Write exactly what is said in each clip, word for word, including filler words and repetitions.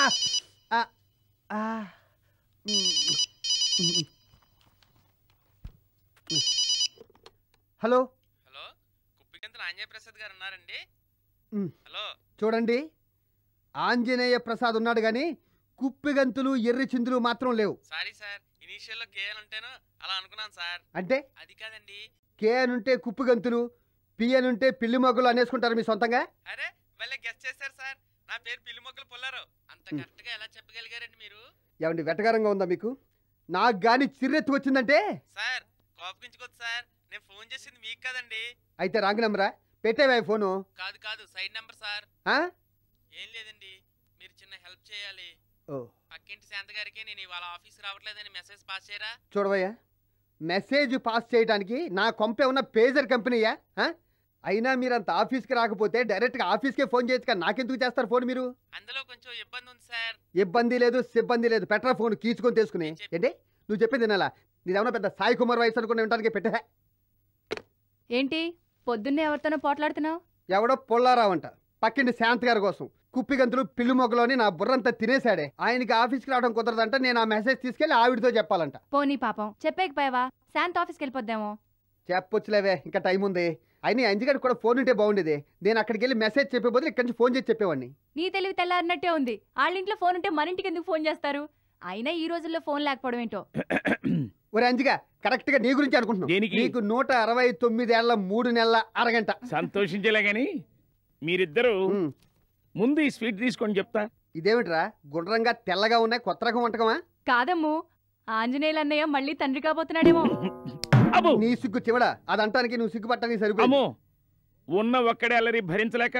Hello hello కుప్పిగంతుల Anjaneya Prasad గారు ఉన్నారండి. Hello చూడండి, ఆంజనేయ ప్రసాద్ ఉన్నాడు కానీ కుప్పిగంతులు ఎర్రచిందులు మాత్రం లేవు. సారీ సార్, ఇనిషియల్ లో కేఎన్ ఉంటేను అలా అనుకున్నాను సార్. అంటే అది కాదండి, కేఎన్ ఉంటే కుప్పిగంతులు, పిఎన్ ఉంటే పిల్లి మొగ్గలు అనేసుకుంటారు మీ సొంతంగా. అరే వాళ్ళే గెస్ట్ చేశారు సార్, నా పేరు పిల్లి మొగ్గలు పొల్లారు. అంత కరెక్ట్ గా ఎలా చెప్పగలిగారండి మీరు? ఏమండి వెటకారంగా ఉందా మీకు? నాకు గాని చిర్రెత్తు వచ్చిందంటే సార్ కోపగించుకోవచ్చు సార్, నేను ఫోన్ చేసింది మీకు కదండి. అయితే రాంగ్ నెంబరా? పెట్టేవా ఫోను? కాదు కాదు, సైడ్ నెంబర్ సార్. ఏం లేదండి, మీరు చిన్న హెల్ప్ చేయాలి. పక్కింటి శాంత గారికి నేను ఇవాళ ఆఫీస్ రావట్లేదని మెసేజ్ పాస్ చేయరా? చూడవయ్యా, మెసేజ్ పాస్ చేయడానికి నా కొంపే ఉన్న పేజర్ కంపెనీయా? అయినా మీరంత ఆఫీస్కి రాకపోతే డైరెక్ట్గా ఆఫీస్కే ఫోన్ చేయొచ్చు కదా, నాకెందుకు చేస్తారు ఫోన్ మీరు? అందులో కొంచెం ఇబ్బంది ఉంది సార్. ఇబ్బంది లేదు సిబ్బంది లేదు, పెట్టరా ఫోన్ కీచుకొని తెలుసుకుని. ఏంటి నువ్వు చెప్పేది తినాలా? నీదేమన్నా పెద్ద సాయి కుమార్ వయసు అనుకుని ఉండడానికి పెట్టా? ఏంటి పొద్దున్నే ఎవరితోనో పోట్లాడుతున్నావు? ఎవడో పొల్లారావంట, పక్కింటి శాంత్ గారి కోసం కుప్పిగంతులు పిల్లి మొగ్గలోని నా బుర్రంతా తినేశాడే. ఆయనకి ఆఫీస్కి రావడం కుదరదంట, నేను ఆ మెసేజ్ తీసుకెళ్లి ఆవిడతో చెప్పాలంట. పోనీ పాపం చెప్పేకపోయావా? శాంత్ ఆఫీస్కి వెళ్ళిపోద్దామో? చెప్పొచ్చులేవే, ఇంకా టైం ఉంది. అయినా అంజగారికి కూడా ఫోన్ ఉంటే బాగుండేది, నేను అక్కడికి వెళ్ళి మెసేజ్ చెప్పే బదులు ఇక్కడి నుంచి ఫోన్ చేసి చెప్పేవాడిని. నీ తెలివి తెల్లారినట్టే ఉంది, వాళ్ళ ఇంట్లో ఫోన్ ఉంటే మన ఇంటికి ఎందుకు ఫోన్ చేస్తారు? అయినా ఈ రోజుల్లో ఫోన్ లేకపోవడం ఏంటో. ఒరే అంజిగా, కరెక్ట్ గా నీ గురించి అనుకుంటున్నాను. నీకు నూట అరవై తొమ్మిది ఏళ్ల మూడు నెలల అరగంట. సంతోషించేలా గానీ మీరిద్దరు ముందు ఈ స్వీట్ తీసుకొని చెప్తా. ఇదేమిట్రా గుండ్రంగా తెల్లగా ఉన్నాయి, కొత్త రకం వంటకమా? కాదమ్ము, ఆంజనేయులు అన్నయ్య మళ్ళీ తండ్రి కాబోతున్నాడేమో. నీ సిగ్గు చివడా, అదంటానికి నువ్వు సిగ్గుపట్టడానికి సరిపోము. ఉన్న ఒక్కడే అల్లరి భరించలేక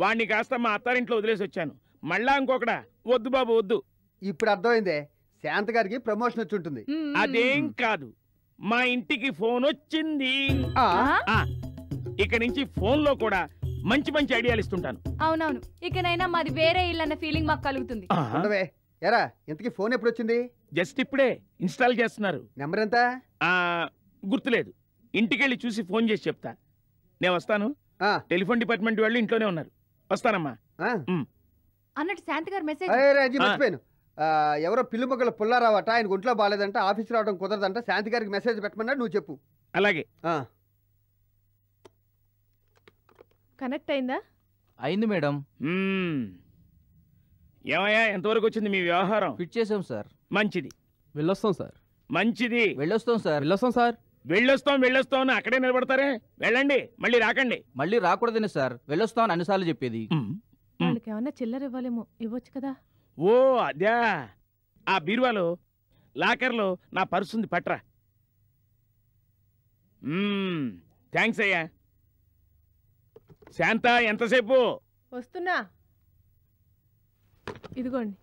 వాణ్ణి కాస్త మా అత్తారింట్లో వదిలేసి వచ్చాను. మళ్ళా ఇంకొకడా? వద్దు బాబు వద్దు. ఇప్పుడు అర్థమైందే, శాంత గారికి ప్రమోషన్ వచ్చి ఉంటుంది. అదేం కాదు, మా ఇంటికి ఫోన్ వచ్చింది. ఇక నుంచి ఫోన్ లో కూడా మంచి మంచి ఐడియాలు ఇస్తుంటాను. అవునవును, ఇకనైనా మాది వేరే ఇల్లు అన్న ఫీలింగ్ మాకు కలుగుతుంది. ఎరా ఇంతకీ ఫోన్ ఎప్పుడు వచ్చింది? జస్ట్ ఇప్పుడే ఇన్స్టాల్ చేస్తున్నారు. నెంబర్ ఎంత గుర్తులేదు, ఇంటికెళ్ళి చూసి ఫోన్ చేసి చెప్తా. నేను వస్తాను, టెలిఫోన్ డిపార్ట్మెంట్ వాళ్ళు ఇంట్లోనే ఉన్నారు. వస్తానమ్మా. అన్నట్టు శాంతి గారు మెసేజ్, ఎవరో పిల్లి మొక్కల పుల్లారావట, ఆయన ఒంట్లో బాగాలేదంట, ఆఫీస్ రావడం కుదరదంట, శాంతి గారికి మెసేజ్ పెట్టమన్నా నువ్వు చెప్పు. అలాగే. కనెక్ట్ అయిందా? అయింది మేడం. ఏమయ్యా ఎంతవరకు వచ్చింది మీ వ్యవహారం? ఫిట్ చేసాం సార్. మంచిది, వెళ్ళొస్తాం సార్. మంచిది, వెళ్ళొస్తాం సార్. వెళ్ళొస్తాం సార్. వెళ్ళొస్తాం వెళ్ళొస్తాం అక్కడే నిలబడతారే, వెళ్ళండి మళ్ళీ రాకండి. మళ్ళీ రాకూడదని సార్ వెళ్ళొస్తాం అన్నిసార్లు చెప్పేది. వాళ్ళకేమన్నా చిల్లర ఇవ్వాలేమో, ఇవ్వచ్చు కదా. ఓ అద్యా, ఆ బీరువాలో లాకర్లో నా పర్సుంది, పట్రా. థ్యాంక్స్ అయ్యా. శాంత ఎంతసేపు? వస్తున్నా, ఇదిగోండి.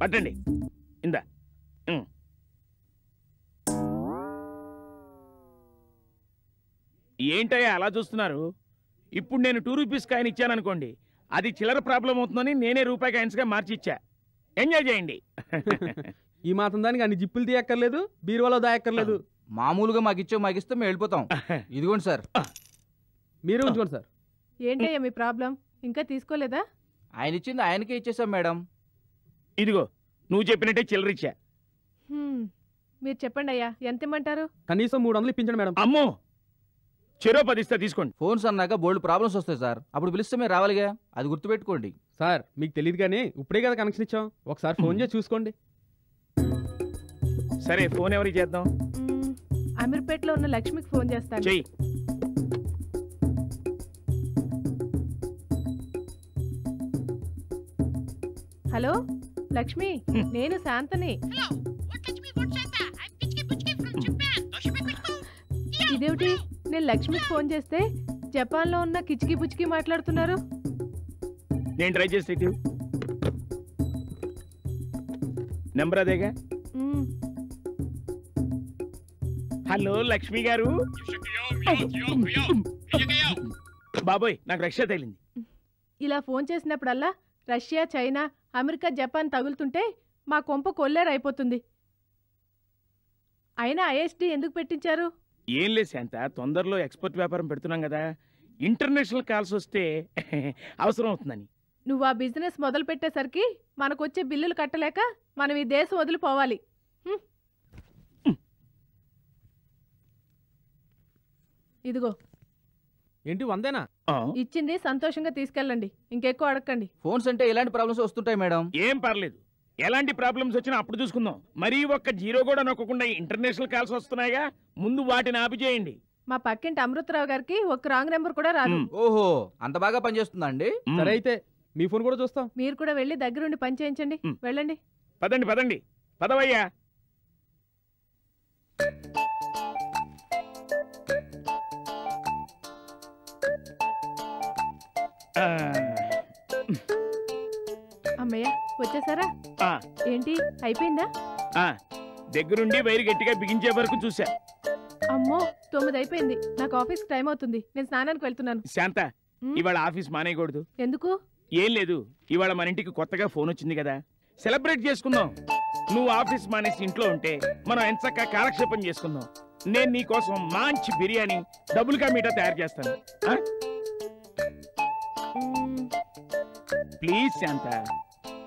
పట్టండి, ఇందా. ఏంటయ్యా అలా చూస్తున్నారు? ఇప్పుడు నేను టూ రూపీస్ కాయిన్ ఇచ్చాను అనుకోండి, అది చిల్లర ప్రాబ్లం అవుతుందని నేనే రూపాయి కాయిన్స్గా మార్చి ఇచ్చా. ఎంజాయ్ చేయండి. ఈ మాత్రం దానికి అన్ని జిప్పులు తీయక్కర్లేదు, బీరువాలో దాయక్కర్లేదు. మామూలుగా మాకు ఇచ్చో మాకు ఇస్తే మేము వెళ్ళిపోతాం. ఇదిగోండి సార్, మీరు ఉంచుకోండి సార్. ఏంటయ్యా మీ ప్రాబ్లం, ఇంకా తీసుకోలేదా? ఆయన ఇచ్చింది ఆయనకే ఇచ్చేసాం మేడం. ఇదిగో నువ్వు చెప్పినట్టే చిల్లరిచ్చా. మీరు చెప్పండి అయ్యా, ఎంత ఇమ్మంటారు? కనీసం మూడు వందలు ఇప్పించండి మేడం. అమ్మో, చెరో పదిస్తా తీసుకోండి. ఫోన్స్ అన్నాక బోల్డ్ ప్రాబ్లమ్స్ వస్తాయి సార్, అప్పుడు పిలిస్తే మీరు రావాలిగా, అది గుర్తుపెట్టుకోండి. సార్ మీకు తెలియదు కానీ ఇప్పుడే కదా కనెక్షన్ ఇచ్చాం, ఒకసారి ఫోన్ చేసి చూసుకోండి. సరే ఫోన్ ఎవరికి చేద్దాం? అమీర్పేటలో ఉన్న లక్ష్మికి ఫోన్ చేస్తాను. చెయ్యి. హలో లక్ష్మి, నేను శాంతని. ఇదేమిటి, నేను లక్ష్మికి ఫోన్ చేస్తే జపాన్ లో ఉన్న కిచికి పుచ్చికి మాట్లాడుతున్నారు. నెంబర్ అదేగా. హలో లక్ష్మి గారు. బాబోయ్ నాకు రష్యా తగిలింది. ఇలా ఫోన్ చేసినప్పుడల్లా రష్యా, చైనా, అమెరికా, జపాన్ తగులుతుంటే మా కొంప కొల్లేరైపోతుంది. అయినా ఐఎస్టీ ఎందుకు పెట్టించారు? ఏం లేదు శాంత, తొందరలో ఎక్స్పోర్ట్ వ్యాపారం పెడుతున్నాం కదా, ఇంటర్నేషనల్ కాల్స్ వస్తే అవసరం అవుతుందని. నువ్వు ఆ బిజినెస్ మొదలు పెట్టేసరికి మనకొచ్చే బిల్లులు కట్టలేక మనం ఈ దేశం వదిలిపోవాలి. ఇదిగో. ఏంటి వందేనా? ఇచ్చింది సంతోషంగా తీసుకెళ్ళండి, ఇంకెక్కువ అడగండి. ఫోన్స్ అంటే ఎలాంటి ప్రాబ్లమ్స్ వస్తుంటాయి మేడం? ఏం పర్లేదు, ఎలాంటి ప్రాబ్లమ్స్ వచ్చినా అప్పుడు చూసుకుందాం. మరీ ఒక్క జీరో కూడా నొక్కకుండా ఇంటర్నేషనల్ కాల్స్ వస్తున్నాయిగా, ముందు వాటిని ఆపి చేయండి. మా పక్కింటి అమృతరావు గారికి ఒక రాంగ్ నెంబర్ కూడా రాదు. ఓహో, అంత బాగా పనిచేస్తుందా అండి? సరే అయితే మీ ఫోన్ కూడా చూస్తాం. మీరు కూడా వెళ్ళి దగ్గరుండి పని చేయించండి. వెళ్ళండి, పదండి పదండి పదవయ్యా. అమ్మయ్య వచ్చేసారా? ఏంటి అయిపోయిందా? దగ్గరుండి వైరు గట్టిగా బిగించే వరకు చూసా. అమ్మో తొమ్మిది అయిపోయింది, నాకు ఆఫీస్ టైం అవుతుంది, నేను స్నానానికి వెళ్తున్నాను. శాంత, ఇవాళ ఆఫీస్ మానేయకూడదు. ఎందుకు? ఏం లేదు, ఇవాళ మన ఇంటికి కొత్తగా ఫోన్ వచ్చింది కదా, సెలబ్రేట్ చేసుకుందాం. నువ్వు ఆఫీస్ మానేసి ఇంట్లో ఉంటే మనం ఎంచక్క కాలక్షేపం చేసుకుందాం. నేను నీకోసం మంచి బిర్యానీ డబుల్గా మీటా తయారు చేస్తాను. Please Shanta,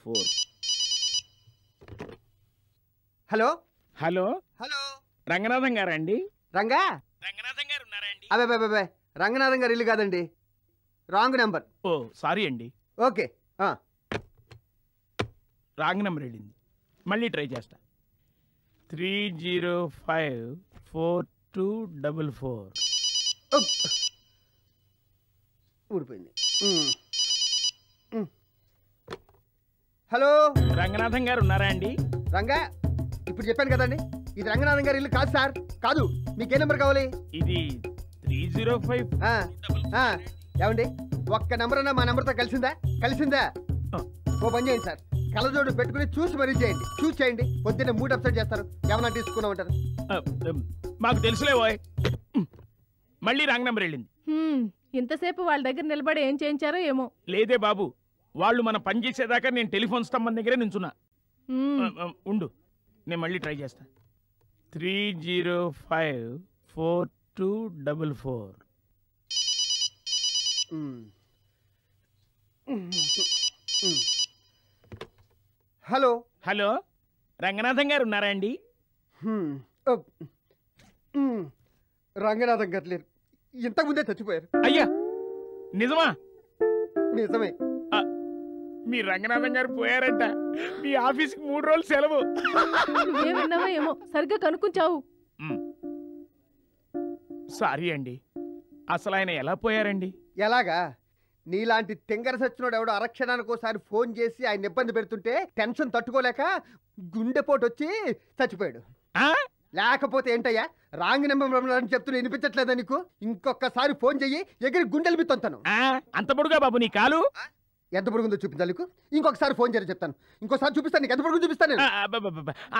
four. Hello hello hello Ranganatham గారా అండి? రంగా రంగనాథం గారు ఉన్నారా అండి? అబే బే బే, రంగనాథం గారు ఇల్లు కాదండి, రాంగ్ నెంబర్. ఓ సారీ అండి. ఓకే, రాంగ్ నెంబర్ వెళ్ళింది, మళ్ళీ ట్రై చేస్తా. Three zero five four two double four. ఊడిపోయింది. హలో రంగనాథం గారు ఉన్నారా అండి? రంగా, ఇప్పుడు చెప్పాను కదండి, ఇది రంగనాథం గారి ఇల్లు కాదు సార్. కాదు, మీకే నెంబర్ కావాలి? ఇది త్రీ జీరో ఫైవ్. ఏమండి, ఒక్క నెంబర్ అన్నా మా నెంబర్తో కలిసిందా? కలిసిందా? ఓ పని చేయండి సార్, కళ్ళజోడు పెట్టుకుని చూసి మరీ చేయండి, చూసి చేయండి. పొద్దున్నే మూడు అప్సెట్ చేస్తారు, ఏమన్నా తీసుకున్నా ఉంటారు. మాకు తెలుసులే. మళ్ళీ రాంగ్ నెంబర్ వెళ్ళింది. ఇంతసేపు వాళ్ళ దగ్గర నిలబడి ఏం చేయించారో ఏమో. లేదే బాబు, వాళ్ళు మనం పని చేసేదాకా నేను టెలిఫోన్ స్తంభం దగ్గరే నించున్నా. ఉండు నేను మళ్ళీ ట్రై చేస్తాను. Three zero five four two double four. Hello hello Ranganatham గారు ఉన్నారా అండి? రంగనాథం గారు లేరు, ఇంతకుముందే చచ్చిపోయారు. అయ్యా నిజమా? నిజమే. మీ రంగనాథం గారు పోయారంట. మీ ఆఫీస్కి మూడు రోజులు సెలవు. ఏమన్నావా ఏమో, సరిగ్గా కనుక్కుంచావు. సారీ అండి. అసలు ఆయన ఎలా పోయారండి? ఎలాగా? నీలాంటి తింగర సచ్చినోడు ఎవడో అరక్షణానికి ఒకసారి ఫోన్ చేసి ఆయన ఇబ్బంది పెడుతుంటే టెన్షన్ తట్టుకోలేక గుండెపోటు వచ్చి చచ్చిపోయాడు. లేకపోతే ఏంటయ్యా, రాంగ్ నెంబర్ అని చెప్తున్నా వినిపించట్లేదా నీకు? ఇంకొకసారి ఫోన్ చెయ్యి, ఎగిరి గుండెలు బిత్తంతాను. అంత పొడుగా బాబు నీ కాలు? ఎంత పొడుగుందో చూపించాలి నీకు? ఇంకొకసారి ఫోన్ చేసి చెప్తాను, ఇంకోసారి చూపిస్తాను నీకు ఎంత పొడుగు చూపిస్తాను.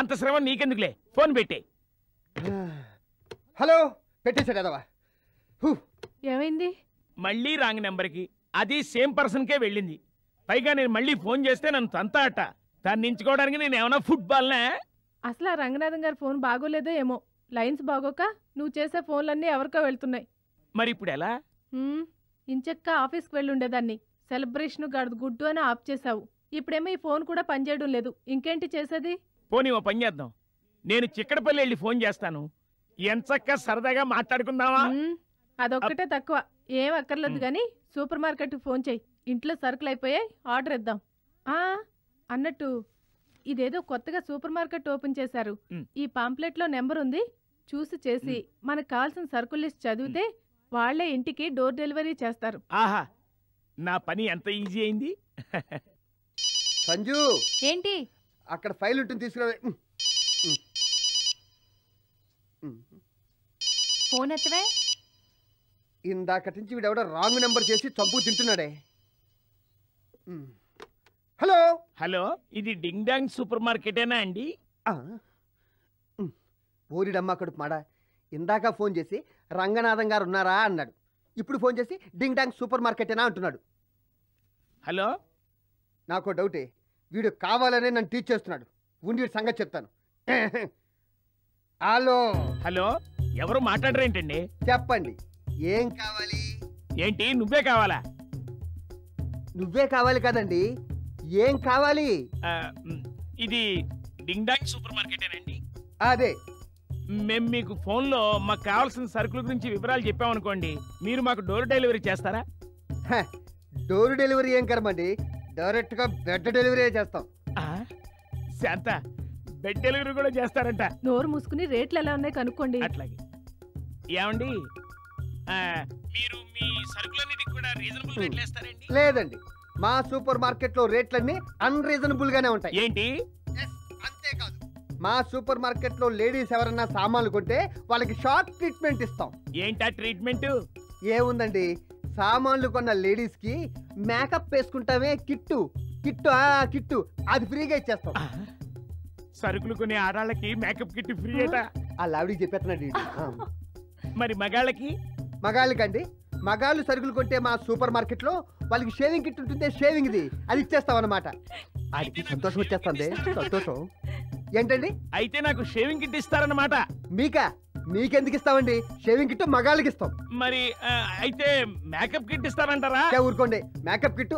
అంత శ్రమ నీకెందుకులే, ఫోన్ పెట్టే. హలో పెట్టేశాడు అదవా. ఏమైంది? మళ్ళీ రాంగ్ నెంబర్కి, అది సేమ్ పర్సన్కే వెళ్ళింది. పైగా నేను మళ్ళీ ఫోన్ చేస్తే నన్ను తంతా అట్ట. దాన్ని ఎంచుకోవడానికి నేను ఏమైనా ఫుట్బాల్నే? అసలు ఆ రంగనాథం గారు ఫోన్ బాగోలేదో ఏమో, లైన్స్ బాగోక నువ్వు చేసే ఫోన్లన్నీ ఎవరికో వెళ్తున్నాయి. మరి ఇప్పుడు ఎలా? ఇంచక్క ఆఫీస్కి వెళ్ళుండేదాన్ని, సెలబ్రేషన్ గడదు గుడ్డు అని ఆఫ్ చేసావు. ఇప్పుడేమో ఈ ఫోన్ కూడా పనిచేయడం లేదు, ఇంకేంటి చేసేది? పోనీ ఓ పని చేద్దాం, నేను చిక్కడపల్లి వెళ్ళి ఫోన్ చేస్తాను, ఎంచక్క సరదాగా మాట్లాడుకుందామా? అదొక్కటే తక్కువ, ఏం అక్కర్లేదు. కానీ సూపర్ మార్కెట్కి ఫోన్ చేయి, ఇంట్లో సరుకులు అయిపోయాయి, ఆర్డర్ ఇద్దాం. అన్నట్టు ఇదేదో కొత్తగా సూపర్ మార్కెట్ ఓపెన్ చేశారు. ఈ పాంప్లెట్ లో నెంబర్ ఉంది, చూసి చేసి మనకు కావాల్సిన సర్కుల్ లిస్ట్ చదివితే వాళ్ళే ఇంటికి డోర్ డెలివరీ చేస్తారు. ఆహా, నా పని ఎంత ఈజీ అయింది. సంజు ఏంటి అక్కడ ఫైల్ ఉంటుంది తీసుకురావే. ఫోన్ ఎత్తవే. ఇందాకటి నుంచి వీడెవడో రాంగ్ నెంబర్ చేసి చంపు తింటున్నాడే. హలో హలో, ఇది డింగ్ డాంగ్ సూపర్ మార్కెటేనా అండి? ఓరిడమ్మా కడుపు మాడా, ఇందాక ఫోన్ చేసి రంగనాథం గారు ఉన్నారా అన్నాడు, ఇప్పుడు ఫోన్ చేసి డింగ్ డాంగ్ సూపర్ మార్కెటేనా అంటున్నాడు. హలో, నాకు డౌటే, వీడు కావాలనే నన్ను టీచ్ చేస్తున్నాడు. ఉండి సంగతి చెప్తాను. హలో హలో, ఎవరు మాట్లాడరేంటండి? చెప్పండి, ఏం కావాలి? ఏంటి నువ్వే కావాలా? నువ్వే కావాలి కదండి, ఏం కావాలి? ఇది డింగ్ డాంగ్ సూపర్ మార్కెటేనండి. అదే, మేము మీకు ఫోన్లో మాకు కావాల్సిన సరుకుల గురించి వివరాలు చెప్పామనుకోండి, మీరు మాకు డోర్ డెలివరీ చేస్తారా? డోర్ డెలివరీ ఏం కర్మండి, డైరెక్ట్గా బెడ్ డెలివరీ చేస్తాం. శాంత, బెడ్ డెలివరీ కూడా చేస్తారంట. నోరు మూసుకుని రేట్లు ఎలా ఉన్నాయి కనుక్కోండి. అట్లాగే. ఏమండి మీరు మీ సరుకులన్నిటికి కూడా రీజనబుల్ రేట్లు వేస్తారండి? లేదండి, మా సూపర్ మార్కెట్లో రేట్లన్నీ అన్రీజనబుల్ గానే ఉంటాయి. ఏంటి? అంతేకాదు, మా సూపర్ మార్కెట్లో లేడీస్ ఎవరన్నా సామాన్లు కొంటే వాళ్ళకి షార్ట్ ట్రీట్మెంట్ ఇస్తాం. ఏంటా ట్రీట్మెంట్? ఏముందండి, సామాన్లు కొన్న లేడీస్ కి మేకప్ వేసుకుంటామే, కిట్టు కిట్టు ఆ కిట్టు అది ఫ్రీగా ఇచ్చేస్తాం. సరుకులు కొనే ఆడాళ్ళకి మేకప్ కిట్టు ఫ్రీ అట? అలా ఆవిడికి చెప్పేస్తున్నాడు. మరి మగాళ్ళకి? మగాళ్ళకండి, మగాళ్ళు సరుకులు కొంటే మా సూపర్ మార్కెట్ లో వాళ్ళకి షేవింగ్ కిట్ ఉంటుందే, షేవింగ్ ది అది ఇచ్చేస్తాం అన్నమాట. వాడికి సంతోషం వచ్చేస్తుంది. సంతోషం ఏంటండి? అయితే నాకు షేవింగ్ కిట్ ఇస్తారన్నమాట. మీకా? మీకెందుకు ఇస్తామండి, షేవింగ్ కిట్ మగాళ్ళకి ఇస్తాం. మరి అయితే మేకప్ కిట్ ఇస్తారంటారా? ఊరుకోండి, మేకప్ కిట్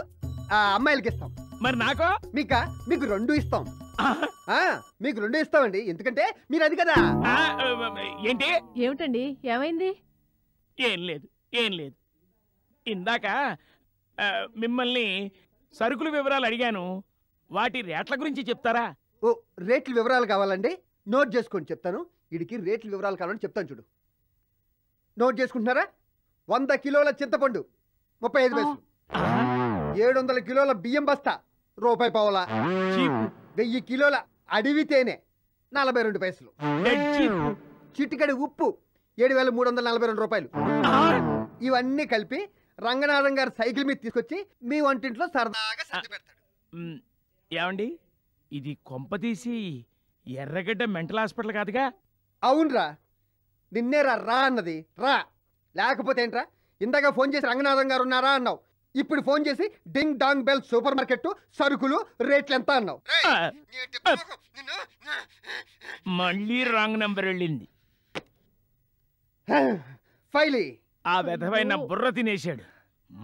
అమ్మాయిలకి ఇస్తాం. మరి నాకు? మీకా? మీకు రెండు ఇస్తాం. మీకు రెండు ఇస్తామండి, ఎందుకంటే మీరు అది కదా. ఏంటి? ఏమిటండి, ఏమైంది? ఏం లేదు ఏం లేదు, ఇందాక మిమ్మల్ని సరుకుల వివరాలు అడిగాను, వాటి రేట్ల గురించి చెప్తారా? ఓ, రేట్ల వివరాలు కావాలండి, నోట్ చేసుకొని చెప్తాను. వీడికి రేట్ల వివరాలు కావాలని చెప్తాను చూడు, నోట్ చేసుకుంటున్నారా? వంద కిలోల చింతపండు ముప్పై ఐదు పైసలు, ఏడు వందల కిలోల బియ్యం బస్తా రూపాయి పావులా, వెయ్యి కిలోల అడవి తేనె నలభై రెండు పైసలు, చిటికడి ఉప్పు ఏడు వేల మూడు వందల నలభై రెండు రూపాయలు. ఇవన్నీ కలిపి రంగనాథం గారు సైకిల్ మీద తీసుకొచ్చి మీ వంటింట్లో సరదాగా సర్ది పెడతాడు. ఏమండి, ఇది కొంపతీసి ఎర్రగడ్డ మెంటల్ హాస్పిటల్ కాదుగా? అవునరా, నిన్నే రా రా అన్నది. రా, లేకపోతే ఏంట్రా, ఇందాక ఫోన్ చేసి రంగనాథం గారు ఉన్నారా అన్నావు, ఇప్పుడు ఫోన్ చేసి ding dong bell super market సరుకులు రేట్లు ఎంత అన్నావు. మళ్ళీ రాంగ్ నంబర్ వెళ్ళింది. ఫైలీ ఆ విధమైన బుర్ర తినేశాడు.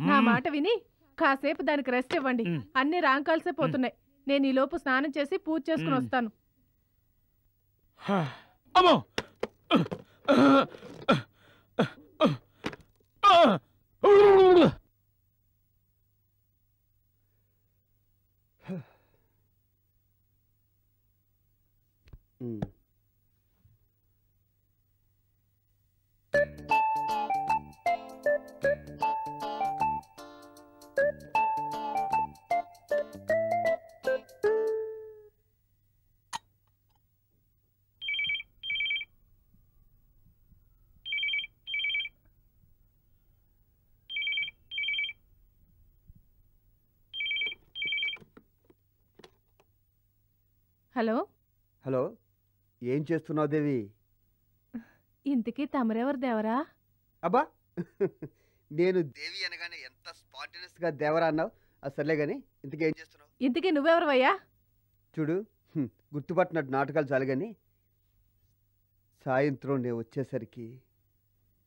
నా మాట విని కాసేపు దానికి రెస్ట్ ఇవ్వండి, అన్ని రాంగ్ కాల్సే పోతున్నాయి. నేను ఈ లోపు స్నానం చేసి పూజ చేసుకుని వస్తాను. అమ్మో, హలో హలో, ఏం చేస్తున్నావు దేవి? ఇంతకీ తమరెవరు దేవరా? అబ్బా, నేను దేవి అనగానే ఎంత స్పాంటేనియస్ గా దేవరా అన్నావు. అసలే గాని ఇంతకీ ఏం చేస్తున్నావు? ఇంతకీ నువ్వెవరవయ్యా? చూడు, గుర్తుపట్టినట్టు నాటకాలు చాలు గాని, సాయంత్రం నేను వచ్చేసరికి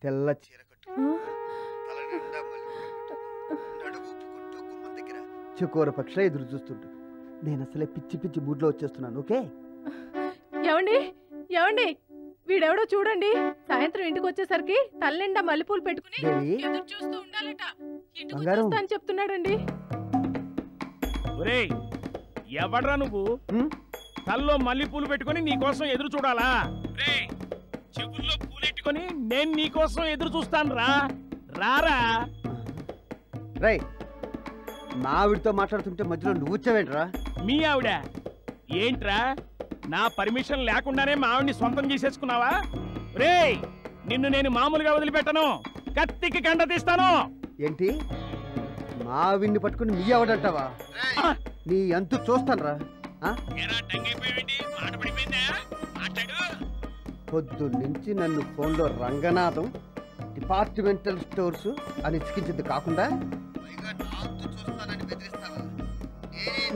తెల్ల చీర దగ్గర చికోర పక్ష ఎదురు చూస్తుంటు, నేను అసలే పిచ్చి పిచ్చి బూట్లో వచ్చేస్తున్నాను. ఓకే? ఏమండి ఏమండి, వీడెవడో చూడండి, సాయంత్రం ఇంటికి వచ్చేసరికి తల్లిండా మల్లెపూలు పెట్టుకుని ఎదురు చూస్తూ ఉండాలట, ఇంటికి వస్తా అని చెప్తున్నాడండి. ఒరేయ్, ఎవడ్రా నువ్వు? తల్లో మల్లి పూలు పెట్టుకొని నీ కోసం ఎదురు చూడాలా? రేయ్ చెవుల్లో పూలు పెట్టుకొని నేను నీ కోసం ఎదురు చూస్తానురా. రారా రేయ్, నా ఆవిడతో మాట్లాడుతుంటే మధ్యలో నువ్వు వచ్చావేంట్రా? మీ ఆవిడ ఏంట్రా, నా పర్మిషన్ లేకుండానే మా ఆవిడ్ని సొంతం చేసేసుకున్నావా? రేయ్ నిన్ను నేను మామూలుగా వదిలిపెట్టను, కత్తికి కండ తీస్తాను. ఏంటి మా ఆవిడ్ని పట్టుకుని మీ ఆవిడంటావా? నీ అంతు చూస్తానురా. పొద్దు నుంచి నన్ను ఫోన్లో రంగనాథం డిపార్ట్మెంటల్ స్టోర్స్ అని ఇచ్చింది కాకుండా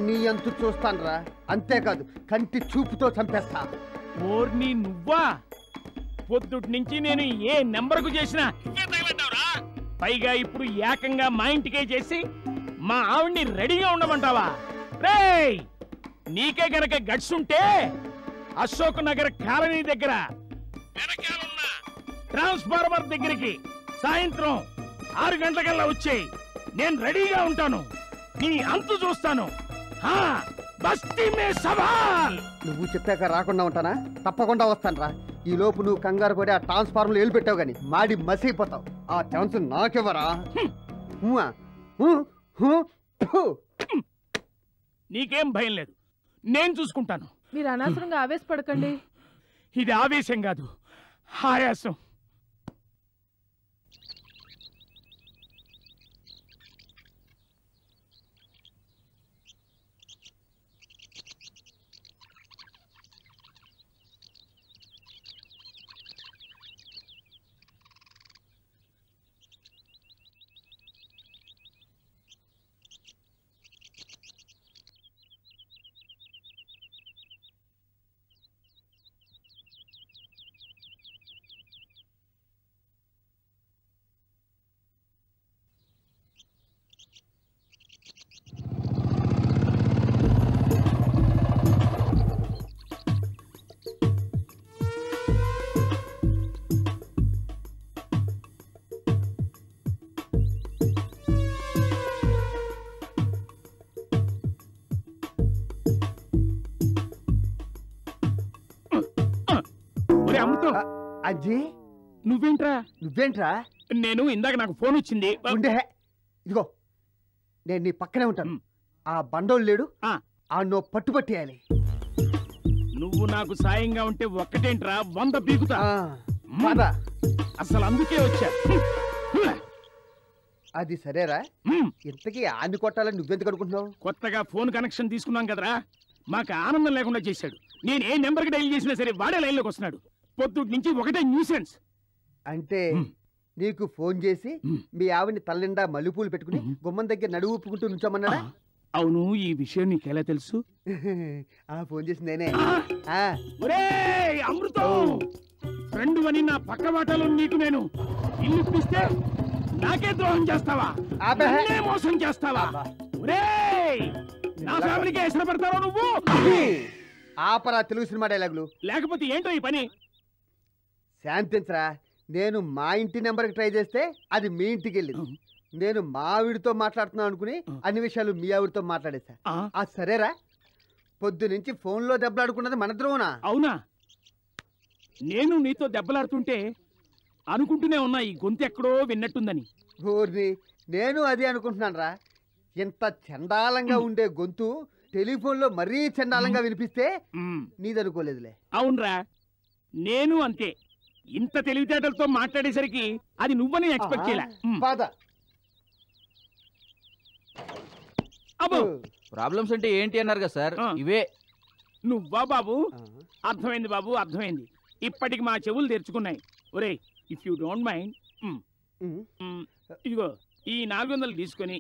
నీ అంతు చూస్తాను రా. అంతేకాదు కంటి చూపుతో చంపేస్తా. ఓర్ని నువ్వా, పొద్దుటి నుంచి నేను ఏ నెంబర్కు చేసినా పైగా ఇప్పుడు ఏకంగా మా ఇంటికే చేసి మా ఆవిడ్ని రెడీగా ఉండమంటావా? రేయ్ నీకే గనక గడ్సుంటే అశోక్ నగర్ కాలనీ దగ్గర ట్రాన్స్ఫార్మర్ దగ్గరికి సాయంత్రం ఆరు గంటలకల్లా వచ్చేయి. నేను రెడీగా ఉంటాను, నీ అంతు చూస్తాను. నువ్వు చెప్పాక రాకుండా ఉంటానా? తప్పకుండా వస్తాను రా. ఈ లోపు నువ్వు కంగారు పడి ఆ ట్రాన్స్ఫార్మర్లు ఏలు పెట్టావు గాని మాడి మసిపోతావు. ఆ ఛాన్స్ నాకెవరా? నీకేం భయం లేదు, నేను చూసుకుంటాను. మీరు అనవసరంగా ఆవేశపడకండి. ఇది ఆవేశం కాదు, ఆయాసం. అజ్జీ నువ్వేంట్రా నువ్వేంట్రా నేను ఇందాక నాకు ఫోన్ వచ్చింది. ఇదిగో నేను నీ పక్కనే ఉంటాను. ఆ బండోలు లేడు, ఆ నువ్వు పట్టుబట్టేయాలి. నువ్వు నాకు సాయంగా ఉంటే ఒక్కటేంట్రా వంద పీకుతా. అసలు అందుకే వచ్చా. అది సరేరా, ఇంతకీ ఆన్ని కొట్టాలని నువ్వెందుకు అనుకుంటున్నావు? కొత్తగా ఫోన్ కనెక్షన్ తీసుకున్నాం కదరా, మాకు ఆనందం లేకుండా చేశాడు. నేను ఏ నెంబర్కి డైల్ చేసినా సరే వాడే లైన్లోకి వస్తున్నాడు. పొద్దుటి నుంచి ఒకటే న్యూసెన్స్. అంటే నీకు ఫోన్ చేసి మీ ఆవిడ్ని తల్లిండా మల్లెపూలు పెట్టుకుని గుమ్మం దగ్గర నడువు ఊపుకుంటూ నుంచోమన్నాడా? అవును, ఈ విషయం నీకెలా తెలుసు? ఆ ఫోన్ చేసి నేనే. ఒరేయ్ అమృతం, ఫ్రెండ్ అని నా పక్క వాటాలో నీకు నేను ఇల్లు ఇప్పిస్తే నాకే ద్రోహం చేస్తావా? అదే మోసం చేస్తావా? ఒరేయ్ నా ఫ్యామిలీకి ఎసర పడతావా నువ్వు? ఆపరా తెలుగు సినిమా డైలాగులు, లేకపోతే ఏంటో ఈ పని. శాంతించరా, నేను మా ఇంటి నెంబర్కి ట్రై చేస్తే అది మీ ఇంటికి వెళ్ళింది. నేను మా ఆవిడితో మాట్లాడుతున్నాను అనుకుని అన్ని విషయాలు మీ ఆవిడితో మాట్లాడేసా. ఆ సరేరా, పొద్దు నుంచి ఫోన్లో దెబ్బలాడుకున్నది మనద్రోనా? అవునా, నేను నీతో దెబ్బలాడుతుంటే అనుకుంటూనే ఉన్నా ఈ గొంతు ఎక్కడో విన్నట్టుందని. ఓర్ని నేను అదే అనుకుంటున్నాను రా. ఇంత చండాలంగా ఉండే గొంతు టెలిఫోన్లో మరీ చండాలంగా వినిపిస్తే నీదనుకోలేదులే. అవునరా, నేను అంతే. ఇంత తెలివితేటలతో మాట్లాడేసరికి అది నువ్వని ఎక్స్పెక్ట్ చేయలే. ప్రాబ్లమ్స్ అంటే ఏంటి అన్నారు కదా సార్, ఇవే. నువ్వా బాబు? అర్థమైంది బాబు, అర్థమైంది. ఇప్పటికి మా చెవులు తెరుచుకున్నాయి. ఒరే ఇఫ్ యూ డోంట్ మైండ్, ఇదిగో ఈ నాలుగు వందలు తీసుకొని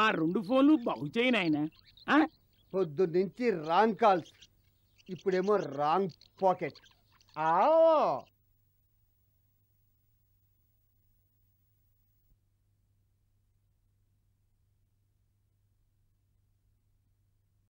మా రెండు ఫోన్లు బాగు చేయి నాయనా. పొద్దు నుంచి రాంగ్ కాల్స్, ఇప్పుడేమో రాంగ్ పాకెట్. ఆ